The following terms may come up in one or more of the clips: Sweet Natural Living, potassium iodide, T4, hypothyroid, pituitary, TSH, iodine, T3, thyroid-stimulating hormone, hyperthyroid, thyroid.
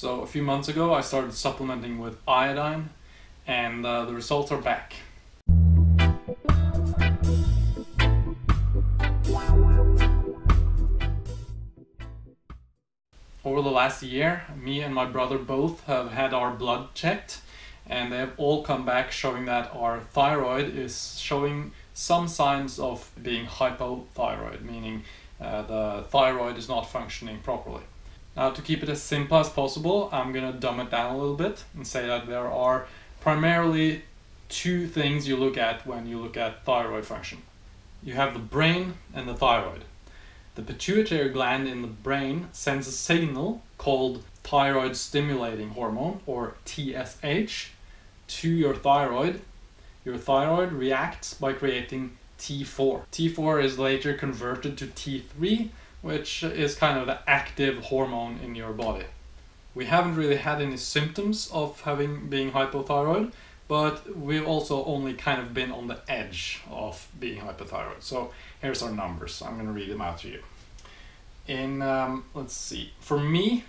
So a few months ago I started supplementing with iodine, and the results are back. Over the last year, me and my brother both have had our blood checked, and they have all come back showing that our thyroid is showing some signs of being hypothyroid, meaning the thyroid is not functioning properly. Now, to keep it as simple as possible, I'm gonna dumb it down a little bit and say that there are primarily two things you look at when you look at thyroid function. You have the brain and the thyroid. The pituitary gland in the brain sends a signal called thyroid-stimulating hormone, or TSH, to your thyroid. Your thyroid reacts by creating T4. T4 is later converted to T3, which is kind of the active hormone in your body. We haven't really had any symptoms of being hypothyroid, but we've also only kind of been on the edge of being hyperthyroid. So here's our numbers. I'm gonna read them out to you. Let's see, for me,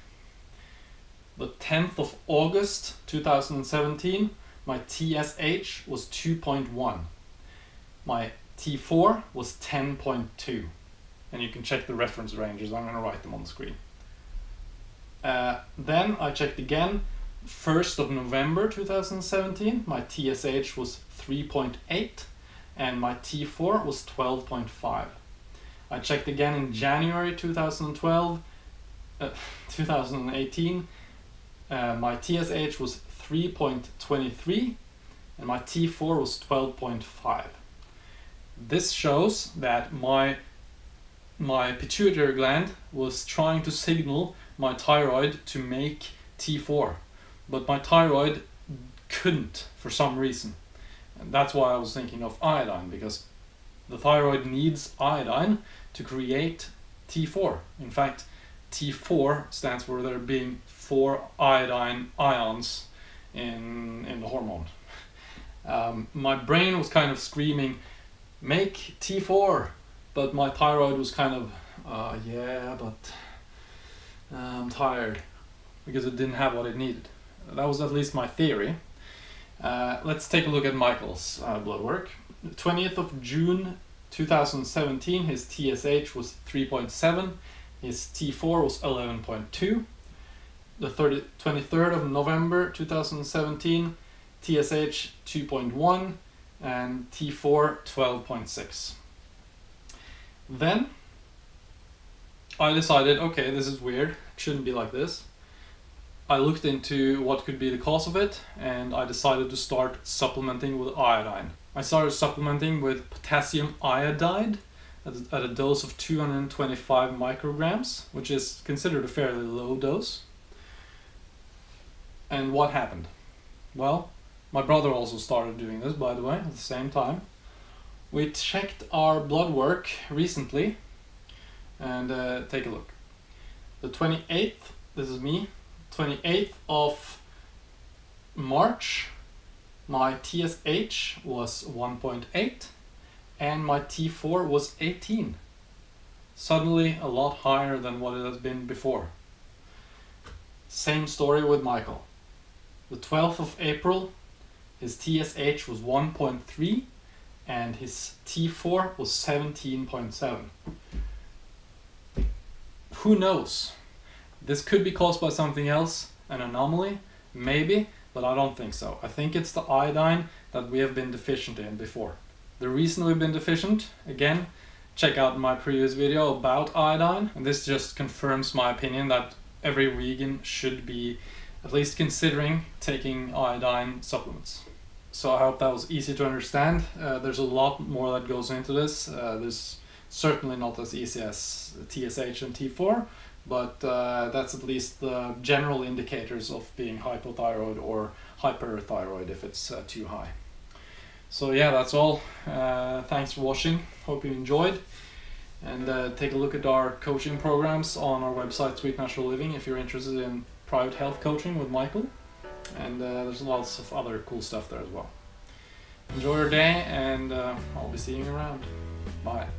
the 10th of August 2017, my TSH was 2.1. My T4 was 10.2. And you can check the reference ranges. I'm gonna write them on the screen. Then I checked again. 1st of November 2017, my TSH was 3.8 and my T4 was 12.5. I checked again in January 2018, my TSH was 3.23 and my T4 was 12.5. This shows that my pituitary gland was trying to signal my thyroid to make T4. But my thyroid couldn't for some reason. And that's why I was thinking of iodine, because the thyroid needs iodine to create T4. In fact, T4 stands for there being 4 iodine ions in the hormone. My brain was kind of screaming, make T4, but my thyroid was kind of, yeah, but I'm tired, because it didn't have what it needed. That was at least my theory. Let's take a look at Michael's blood work. 20th of June 2017, his TSH was 3.7, his T4 was 11.2. The 23rd of November 2017, TSH 2.1 and T4 12.6. Then I decided, okay, this is weird, it shouldn't be like this. I looked into what could be the cause of it, and I decided to start supplementing with iodine. I started supplementing with potassium iodide at a dose of 225 micrograms, which is considered a fairly low dose. And what happened? Well, my brother also started doing this, by the way, at the same time. We checked our blood work recently, and take a look. The 28th, this is me, 28th of March, my TSH was 1.8 and my T4 was 18. Suddenly a lot higher than what it has been before. Same story with Michael. The 12th of April, his TSH was 1.3 and his T4 was 17.7. Who knows? This could be caused by something else, an anomaly, maybe, but I don't think so. I think it's the iodine that we have been deficient in before. The reason we've been deficient, again, check out my previous video about iodine. And this just confirms my opinion that every vegan should be at least considering taking iodine supplements. So I hope that was easy to understand. There's a lot more that goes into this. There's certainly not as easy as TSH and T4. But that's at least the general indicators of being hypothyroid or hyperthyroid if it's too high. So yeah, that's all. Thanks for watching. Hope you enjoyed. And take a look at our coaching programs on our website, Sweet Natural Living, if you're interested in private health coaching with Michael. And there's lots of other cool stuff there as well. Enjoy your day, and I'll be seeing you around. Bye.